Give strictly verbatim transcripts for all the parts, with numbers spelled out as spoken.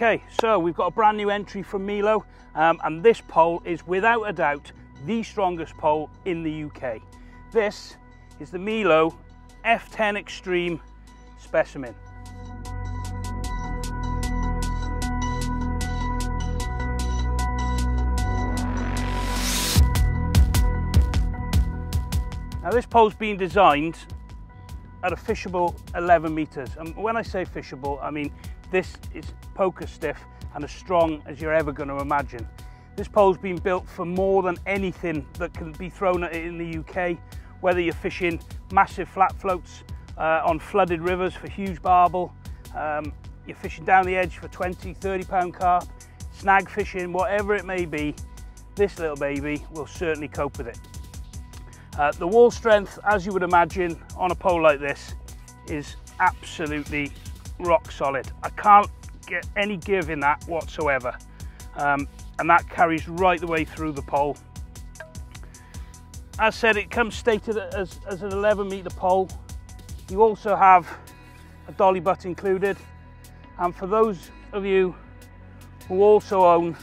Okay, so we've got a brand new entry from Milo, um, and this pole is without a doubt the strongest pole in the U K. This is the Milo F ten Xtreme Specimen. Now this pole's been designed at a fishable eleven meters, and when I say fishable, I mean this is poker stiff and as strong as you're ever going to imagine. This pole's been built for more than anything that can be thrown at it in the U K, whether you're fishing massive flat floats uh, on flooded rivers for huge barbel, um, you're fishing down the edge for twenty, thirty pound carp, snag fishing, whatever it may be, this little baby will certainly cope with it. Uh, the wall strength, as you would imagine on a pole like this, is absolutely rock solid. I can't get any give in that whatsoever, um, and that carries right the way through the pole. As said, it comes stated as, as an eleven meter pole. You also have a dolly butt included, and for those of you who also own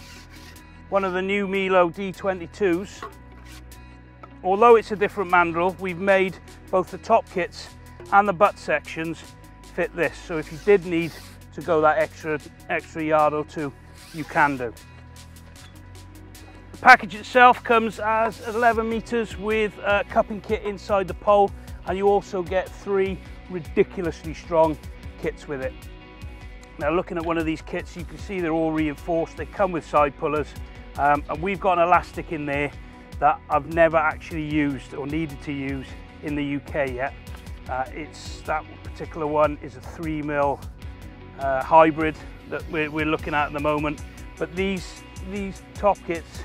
one of the new Milo D twenty-twos, although it's a different mandrel, we've made both the top kits and the butt sections fit this, so if you did need to go that extra extra yard or two, you can do. The package itself comes as eleven meters with a cupping kit inside the pole, and you also get three ridiculously strong kits with it. Now, looking at one of these kits, you can see they're all reinforced. They come with side pullers, um, and we've got an elastic in there that I've never actually used or needed to use in the U K yet. Uh, it's that particular one is a three mil uh, hybrid that we're, we're looking at at the moment. But these these top kits,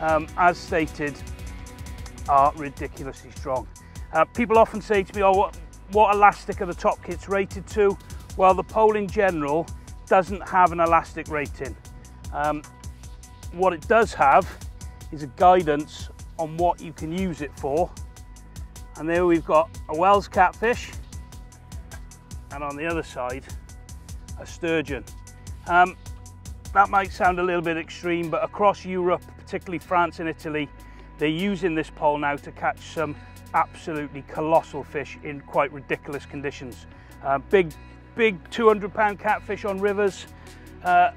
um, as stated, are ridiculously strong. Uh, people often say to me, "Oh, what, what elastic are the top kits rated to?" Well, the pole in general doesn't have an elastic rating. Um, what it does have is a guidance on what you can use it for. And there we've got a Wells catfish, and on the other side, a sturgeon. Um, that might sound a little bit extreme, but across Europe, particularly France and Italy, they're using this pole now to catch some absolutely colossal fish in quite ridiculous conditions. Uh, big, big two hundred pound catfish on rivers, uh,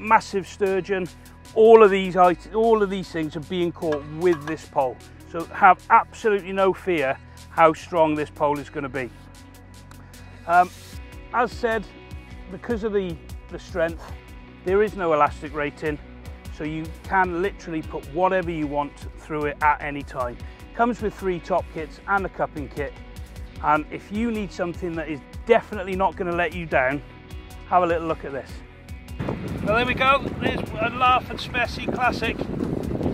massive sturgeon. All of these, all of these things are being caught with this pole. So have absolutely no fear how strong this pole is going to be. Um, as said, because of the, the strength, there is no elastic rating, so you can literally put whatever you want through it at any time. Comes with three top kits and a cupping kit, and if you need something that is definitely not going to let you down, have a little look at this. Well, there we go, there's a Larford Specie Classic.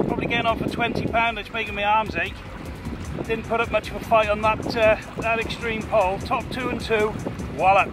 Probably getting on for twenty pounds, it's making my arms ache. Didn't put up much of a fight on that, uh, that extreme pole. Top two and two, wallop.